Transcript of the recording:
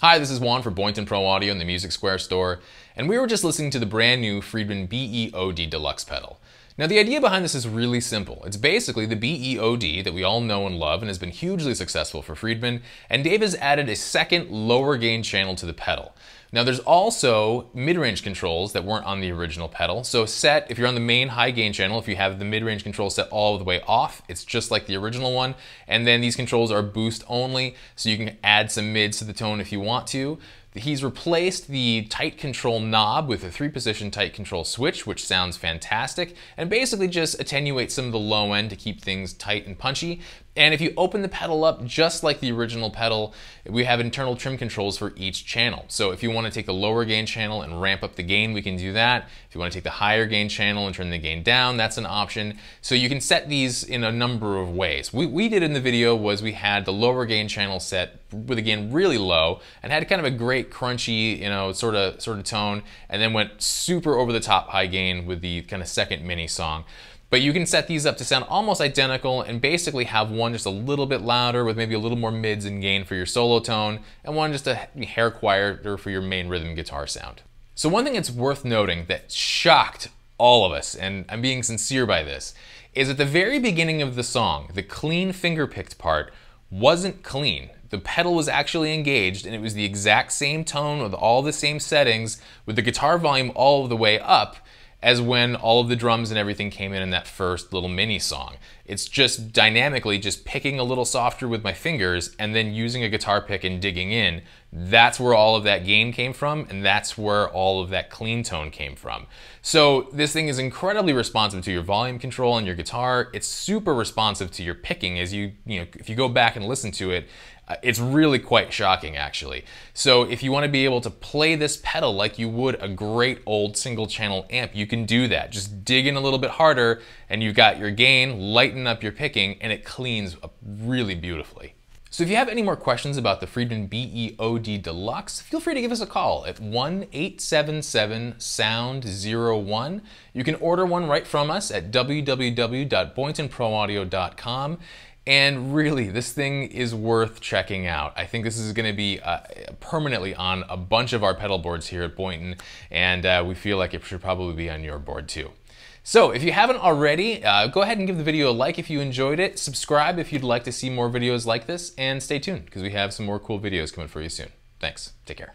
Hi, this is Juan for Boynton Pro Audio in the Music Square store, and we were just listening to the brand new Friedman BEOD Deluxe pedal. Now the idea behind this is really simple. It's basically the BEOD that we all know and love and has been hugely successful for Friedman, and Dave has added a second lower gain channel to the pedal. Now there's also mid-range controls that weren't on the original pedal, so set, if you're on the main high gain channel, if you have the mid-range control set all the way off, it's just like the original one, and then these controls are boost only, so you can add some mids to the tone if you want to. He's replaced the tight control knob with a 3-position tight control switch, which sounds fantastic, and basically just attenuates some of the low end to keep things tight and punchy. And if you open the pedal up just like the original pedal, we have internal trim controls for each channel. So if you want to take the lower gain channel and ramp up the gain, we can do that. If you want to take the higher gain channel and turn the gain down, that's an option. So you can set these in a number of ways. We did in the video was we had the lower gain channel set with the gain really low and had kind of a great crunchy, you know, sort of tone, and then went super over the top high gain with the kind of second mini song. But you can set these up to sound almost identical and basically have one just a little bit louder with maybe a little more mids and gain for your solo tone, and one just a hair quieter for your main rhythm guitar sound. So one thing that's worth noting that shocked all of us, and I'm being sincere by this, is at the very beginning of the song, the clean finger-picked part wasn't clean. The pedal was actually engaged, and it was the exact same tone with all the same settings with the guitar volume all the way up as when all of the drums and everything came in that first little mini song. It's just dynamically just picking a little softer with my fingers and then using a guitar pick and digging in. That's where all of that gain came from, and that's where all of that clean tone came from. So this thing is incredibly responsive to your volume control and your guitar. It's super responsive to your picking as you know, if you go back and listen to it, it's really quite shocking actually. So if you want to be able to play this pedal like you would a great old single channel amp, you can do that. Just dig in a little bit harder and you've got your gain, lighten up your picking, and it cleans up really beautifully. So if you have any more questions about the Friedman BEOD Deluxe, feel free to give us a call at 1-877-SOUND-01. You can order one right from us at www.boyntonproaudio.com. And really, this thing is worth checking out. I think this is going to be permanently on a bunch of our pedal boards here at Boynton, and we feel like it should probably be on your board too. So if you haven't already, go ahead and give the video a like if you enjoyed it, subscribe if you'd like to see more videos like this, and stay tuned because we have some more cool videos coming for you soon. Thanks. Take care.